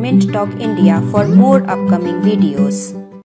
Mint Talk India for more upcoming videos.